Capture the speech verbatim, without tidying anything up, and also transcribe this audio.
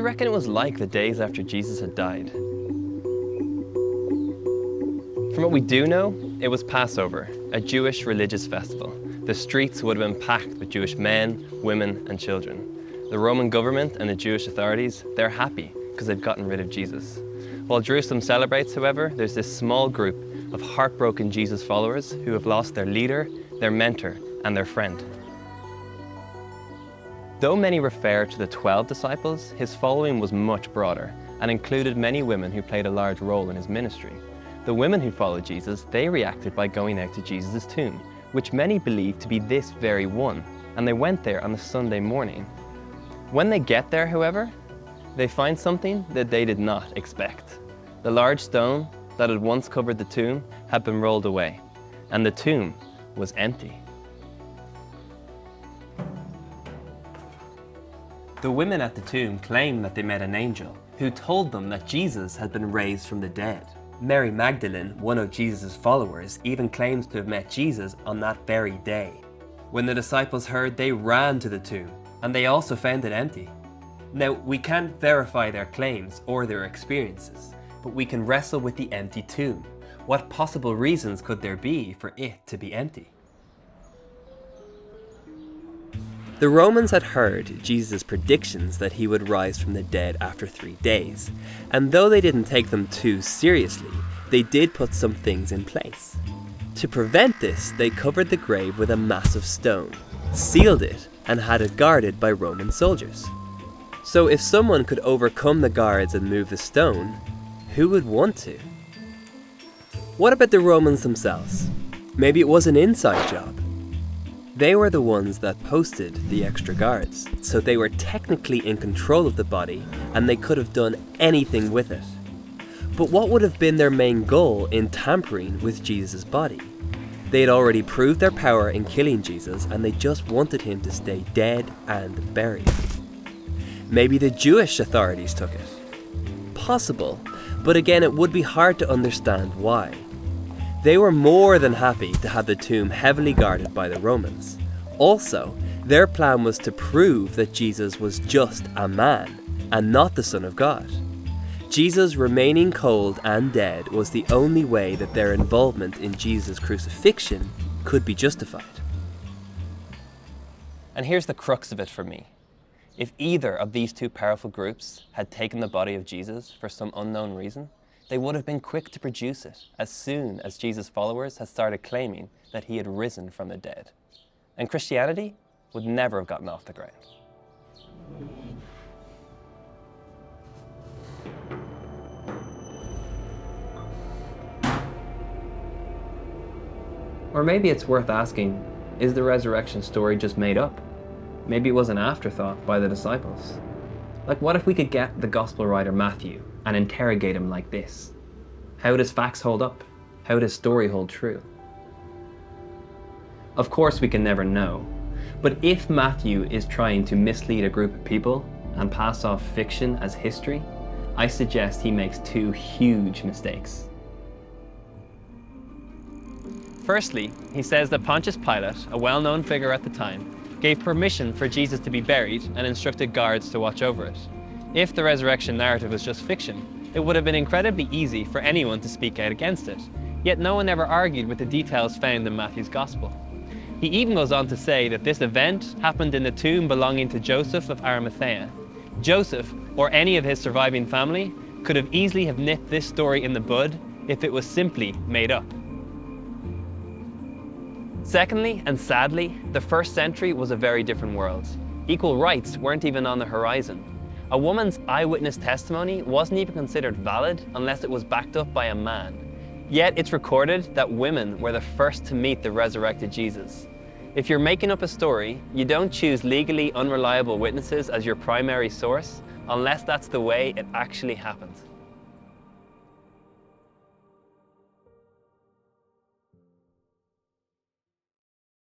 you reckon it was like the days after Jesus had died? From what we do know, it was Passover, a Jewish religious festival. The streets would have been packed with Jewish men, women, and children. The Roman government and the Jewish authorities, they're happy because they've gotten rid of Jesus. While Jerusalem celebrates, however, there's this small group of heartbroken Jesus followers who have lost their leader, their mentor, and their friend. Though many refer to the twelve disciples, his following was much broader and included many women who played a large role in his ministry. The women who followed Jesus, they reacted by going out to Jesus' tomb, which many believed to be this very one, and they went there on the Sunday morning. When they get there, however, they find something that they did not expect. The large stone that had once covered the tomb had been rolled away, and the tomb was empty. The women at the tomb claimed that they met an angel who told them that Jesus had been raised from the dead. Mary Magdalene, one of Jesus' followers, even claims to have met Jesus on that very day. When the disciples heard, they ran to the tomb, and they also found it empty. Now, we can't verify their claims or their experiences, but we can wrestle with the empty tomb. What possible reasons could there be for it to be empty? The Romans had heard Jesus' predictions that he would rise from the dead after three days, and though they didn't take them too seriously, they did put some things in place. To prevent this, they covered the grave with a massive stone, sealed it, and had it guarded by Roman soldiers. So if someone could overcome the guards and move the stone, who would want to? What about the Romans themselves? Maybe it was an inside job. They were the ones that posted the extra guards, so they were technically in control of the body and they could have done anything with it. But what would have been their main goal in tampering with Jesus' body? They had already proved their power in killing Jesus and they just wanted him to stay dead and buried. Maybe the Jewish authorities took it. Possible, but again it would be hard to understand why. They were more than happy to have the tomb heavily guarded by the Romans. Also, their plan was to prove that Jesus was just a man and not the Son of God. Jesus remaining cold and dead was the only way that their involvement in Jesus' crucifixion could be justified. And here's the crux of it for me. If either of these two powerful groups had taken the body of Jesus for some unknown reason, they would have been quick to produce it as soon as Jesus' followers had started claiming that he had risen from the dead. And Christianity would never have gotten off the ground. Or maybe it's worth asking, is the resurrection story just made up? Maybe it was an afterthought by the disciples. Like, what if we could get the gospel writer Matthew and interrogate him like this? How does facts hold up? How does story hold true? Of course we can never know, but if Matthew is trying to mislead a group of people and pass off fiction as history, I suggest he makes two huge mistakes. Firstly, he says that Pontius Pilate, a well-known figure at the time, gave permission for Jesus to be buried and instructed guards to watch over it. If the resurrection narrative was just fiction, it would have been incredibly easy for anyone to speak out against it, yet no one ever argued with the details found in Matthew's Gospel. He even goes on to say that this event happened in the tomb belonging to Joseph of Arimathea. Joseph, or any of his surviving family, could have easily have nipped this story in the bud if it was simply made up. Secondly, and sadly, the first century was a very different world. Equal rights weren't even on the horizon. A woman's eyewitness testimony wasn't even considered valid unless it was backed up by a man. Yet it's recorded that women were the first to meet the resurrected Jesus. If you're making up a story, you don't choose legally unreliable witnesses as your primary source unless that's the way it actually happened.